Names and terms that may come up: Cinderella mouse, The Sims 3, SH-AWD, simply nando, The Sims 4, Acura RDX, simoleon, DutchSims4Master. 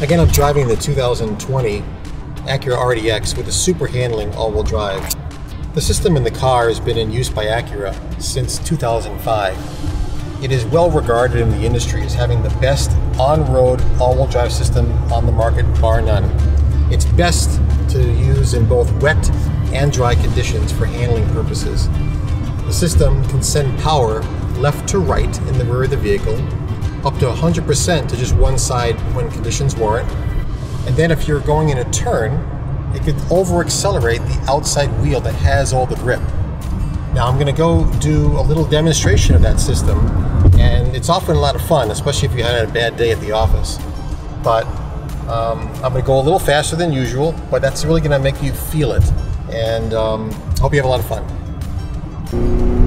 Again, I'm driving the 2020 Acura RDX with a super handling all-wheel drive. The system in the car has been in use by Acura since 2005. It is well regarded in the industry as having the best on-road all-wheel drive system on the market, bar none. It's best to use in both wet and dry conditions for handling purposes. The system can send power left to right in the rear of the vehicle, up to 100% to just one side when conditions warrant. And then if you're going in a turn, it could over-accelerate the outside wheel that has all the grip. Now I'm gonna go do a little demonstration of that system, and it's often a lot of fun, especially if you had a bad day at the office. But I'm gonna go a little faster than usual, but that's really gonna make you feel it. And I hope you have a lot of fun.